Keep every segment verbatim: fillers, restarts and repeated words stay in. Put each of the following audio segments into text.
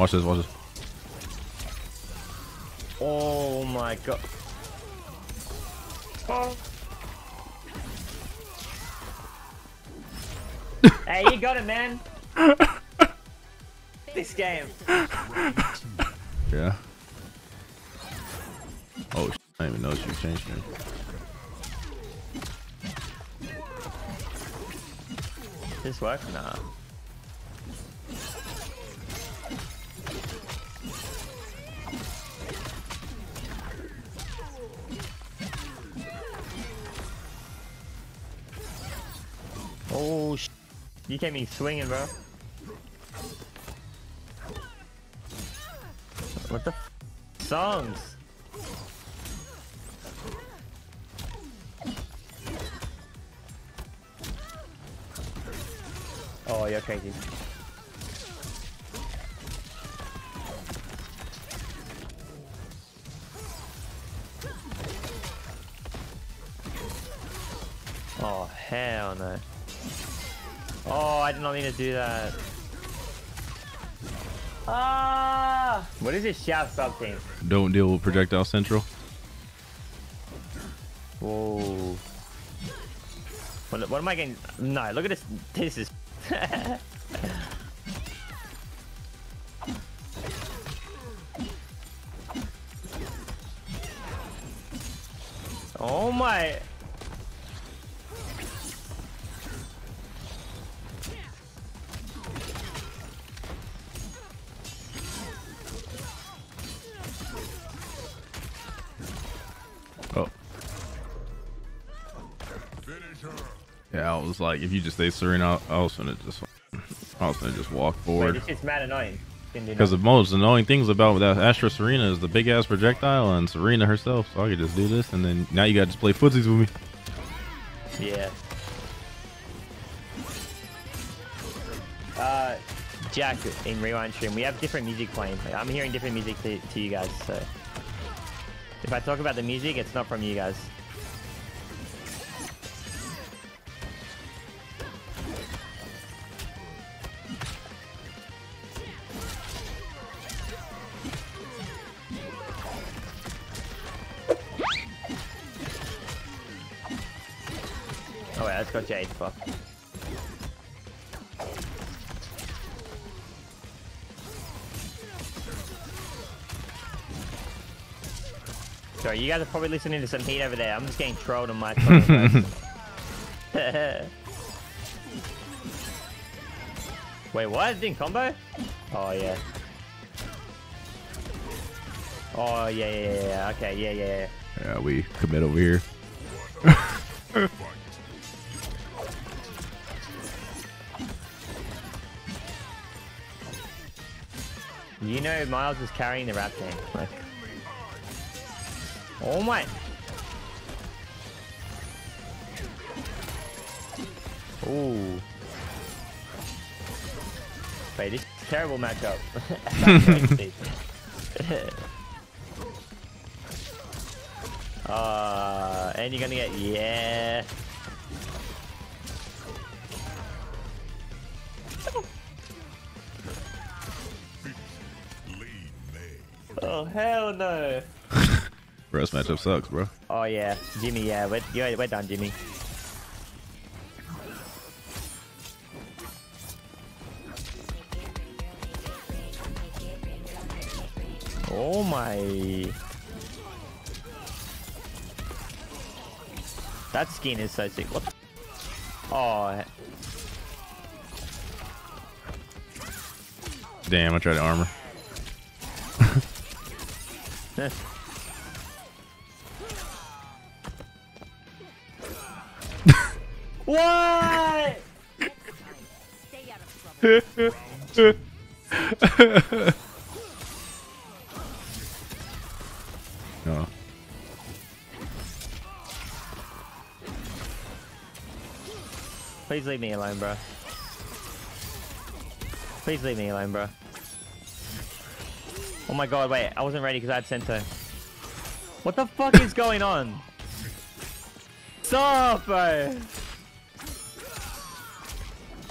Watch this, watch this. Oh my god. Oh. Hey, you got it, man. This game. Yeah. Oh, I didn't even know you changed me. Does this work? Nah. Oh, sh you came in swinging, bro. What the f songs? Oh, you're crazy. Oh, hell no. Oh, I did not mean to do that. Ah! What is this Shao sub thing? Don't deal with projectile central. Whoa. What, what am I getting? No, look at this. This is. Oh my. Yeah, I was like, if you just stay Serena, I was gonna just, I was gonna just walk forward. Wait, it's mad annoying. Because the most annoying things about that Astra Serena is the big ass projectile and Serena herself. So I could just do this, and then now you gotta just play footsies with me. Yeah. Uh, Jack in Rewind Stream, we have different music playing. I'm hearing different music to, to you guys. So if I talk about the music, it's not from you guys. Oh wait, that's got Jade, fuck. Sorry, you guys are probably listening to some heat over there. I'm just getting trolled on my phone. Wait, what? It didn't combo? Oh yeah. Oh yeah, yeah, yeah, okay, yeah, yeah, yeah. Yeah, we commit over here. You know Miles is carrying the rap game. Like, oh my! Ooh. Wait, this is a terrible matchup. uh, and you're gonna get yeah. Oh hell no! Bro, this matchup sucks, bro. Oh yeah, Jimmy. Yeah, we're, yeah, we're done, Jimmy. Oh my! That skin is so sick. What? The oh. Damn! I tried to armor. What? No. Please leave me alone, bro. Please leave me alone, bro. Oh my god, wait, I wasn't ready because I had Sento. What the fuck is going on? Stop, bro!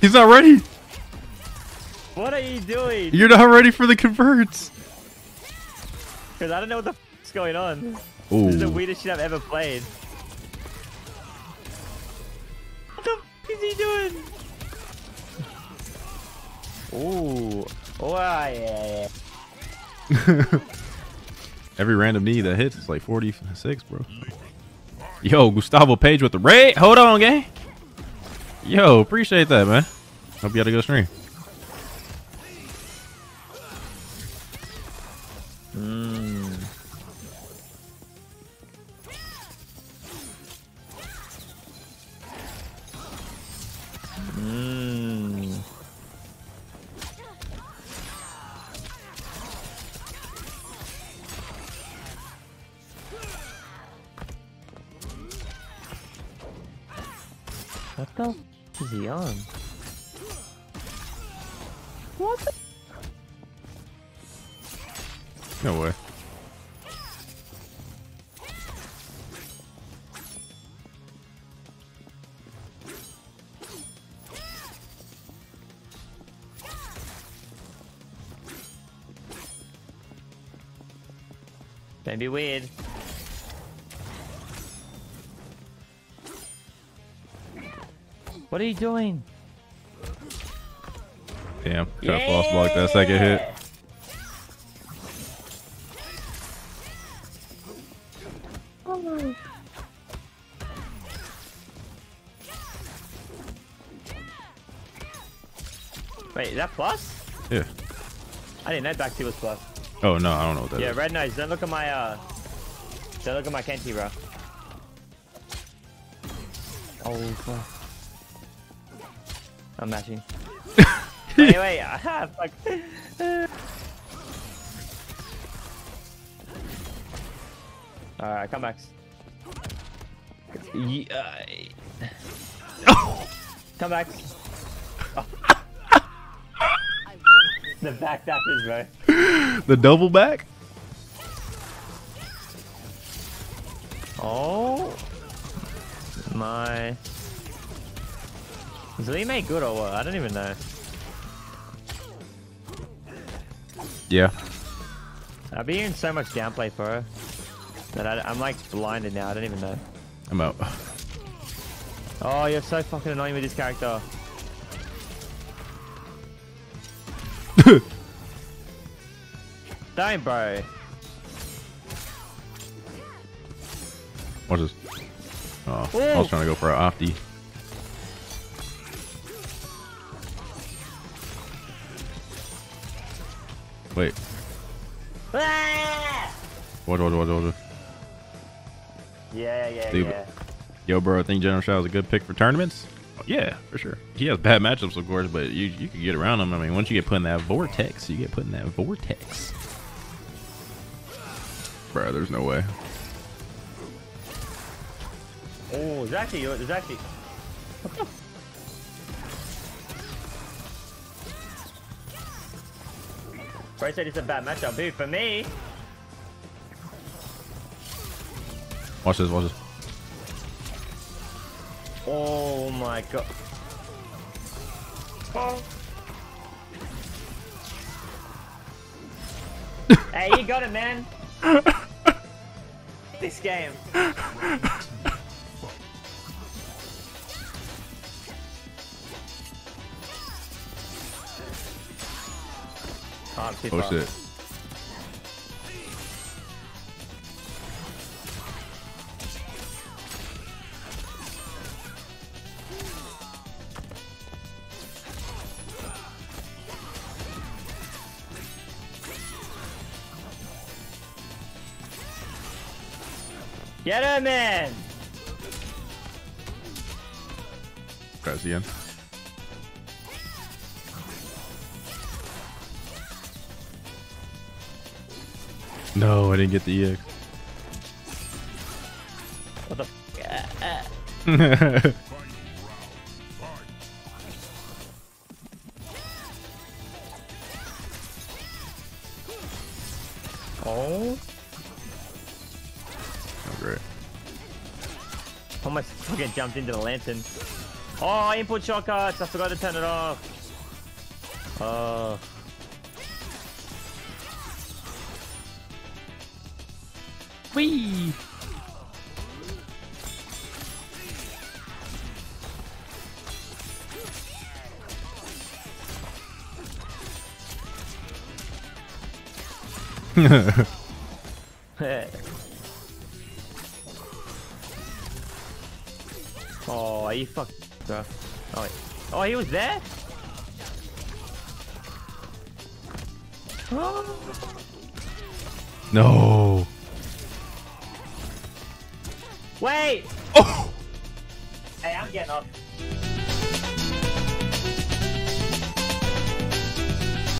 He's not ready! What are you doing? You're not ready for the converts. Because I don't know what the f is going on. Ooh. This is the weirdest shit I've ever played. What the f is he doing? Ooh. Oh, yeah. Every random knee that hits is like forty-six, bro. Yo, Gustavo Page with the raid. Hold on, gang. Yo, appreciate that, man. Hope you had a good stream. Mm. Mm. What the f is he on? What the? No way. That'd be weird. What are you doing? Damn, try to false block that second hit. Wait, is that plus? Yeah. I didn't know back two was plus. Oh no, I don't know what that yeah, is. Yeah, red nose. Don't look at my uh. Don't look at my Kenty, bro. Oh fuck. I'm matching. Anyway, I have like. All right, come back. Yeah. Come back. Oh. The back that is, bro. The double back. Oh my! Is Lee made good or what? I don't even know. Yeah. I've been hearing so much downplay for her that I, I'm like blinded now. I don't even know. I'm out. Oh, you're so fucking annoying with this character. Damn, bro. Watch this. Oh, ooh. I was trying to go for an opti. Wait. Ah! What, what, what, what, what? Yeah, yeah, dude, yeah. Yo, bro, I think General Shao is a good pick for tournaments. Oh, yeah, for sure. He has bad matchups, of course, but you you can get around him. I mean, once you get put in that vortex, you get put in that vortex. Bro, there's no way. Oh, Zachy, Zachy. Bro said it's a bad matchup, dude, for me. Watch this, watch this. Oh my god. Oh. Hey, you got it, man. This game. Oh, oh shit. Get him in! Try this again. No, I didn't get the E X. What the f? Oh. Oh, great. Almost fucking jumped into the lantern. Oh, input shortcuts. I forgot to turn it off. Uh. Whee! Oh, are you fucked, bro? Oh, wait. Oh, he was there? Oh. No. Wait! Oh! Hey, I'm getting off.